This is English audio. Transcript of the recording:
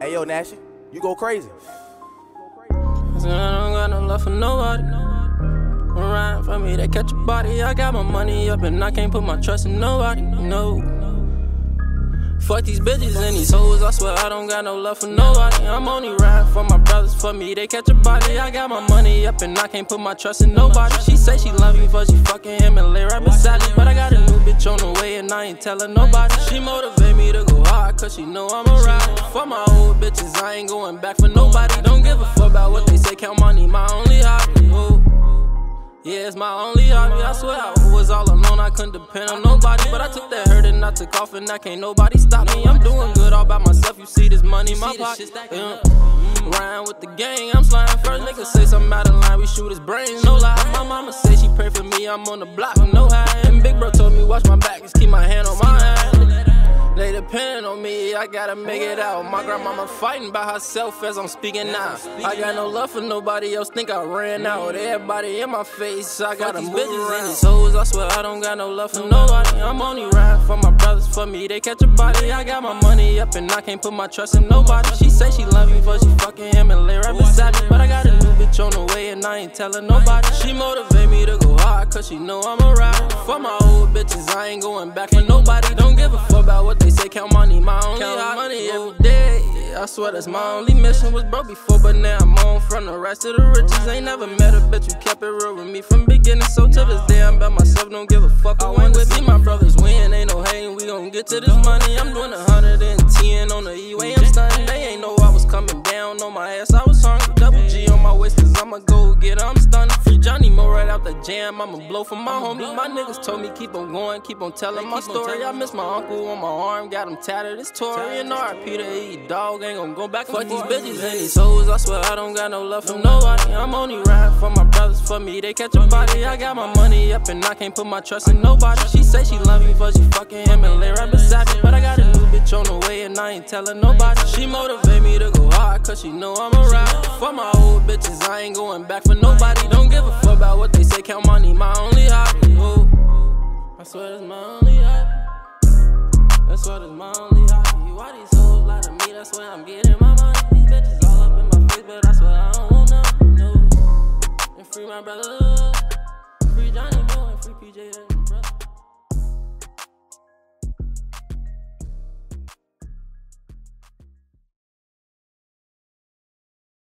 Hey yo, Nash, you go crazy. I don't got no love for nobody. Ryan for me, they catch a body. I got my money up and I can't put my trust in nobody. No. Fuck these bitches and these hoes, I swear I don't got no love for nobody. I'm only riding for my brothers, for me, they catch a body. I got my money up and I can't put my trust in nobody. She say she love me, but she fucking him and lay right beside me. But I got a new bitch on the way and I ain't telling nobody. She motivate me to go hard, cause she know I'm a rider. For my old bitches, I ain't going back for nobody. Don't give a fuck about what they say, count money, my only hobby. Ooh. Yeah, it's my only hobby, I swear I was all alone, I couldn't depend on nobody. But I took that hurt and I took off and I can't nobody stop me. I'm doing good all by myself, you see this money in my pocket. Ryan with the gang, I'm sliding first. Niggas say something out of line, we shoot his brains, no lie. My mama say she pray for me, I'm on the block, no high. And big bro told me watch my back, just keep my hand on my ass. They depend on me, I gotta make it out. My grandmama fighting by herself as I'm speaking out. I got no love for nobody else, think I ran out. Everybody in my face, I got them bitches around. And these hoes, I swear I don't got no love for nobody. I'm only riding for my brothers, for me, they catch a body. I got my money up and I can't put my trust in nobody. She say she love me, but she fucking him and lay right beside me. But I got a new bitch on the way and I ain't telling nobody. She motivate me to go hard, cause she know I'm a rider. For my old bitches, I ain't going back for nobody. Don't give a fuck about what they say, count money, my only hot money every day. I swear that's my only mission. Was broke before, but now I'm on from the rest of the riches. Ain't never met a bitch who kept it real with me from beginning. So to this day, I'm by myself, don't give a fuck. I win with me, my brothers win, ain't no hating. We gon' get to this money. I'm doing 110 on the E-way, I'm stunning. They ain't know I was coming down on my ass, I was hungry. Double G on my waist, cause I'ma go get her, I'm stunning. Free Johnny Mo right out the jam, I'ma blow for my homie. My niggas told me keep on going, keep on telling my story. I miss my uncle on my arm, got him tattered, it's Tory. And R.I.P. to E dog, ain't gon' go back. Fuck these bitches and these hoes, I swear I don't got no love for nobody. I'm only riding for my brothers, for me, they catch a body. I got my money up and I can't put my trust in nobody. She say she love me, but she fucking him and lay right beside me. But I got a new bitch on the way and I ain't telling nobody. She motivate me to go hard, cause she know I'm a rider. For my old bitches, I ain't going back for nobody. Don't give a fuck about what they say, count money, my only hobby. Ooh. I swear that's my only hobby, that's what is my only hobby. Why these hoes lie to me, that's where I'm getting my money. These bitches all up in my face, but I swear I don't want none, no. And free my brother, free Johnny Mo, and free PJ.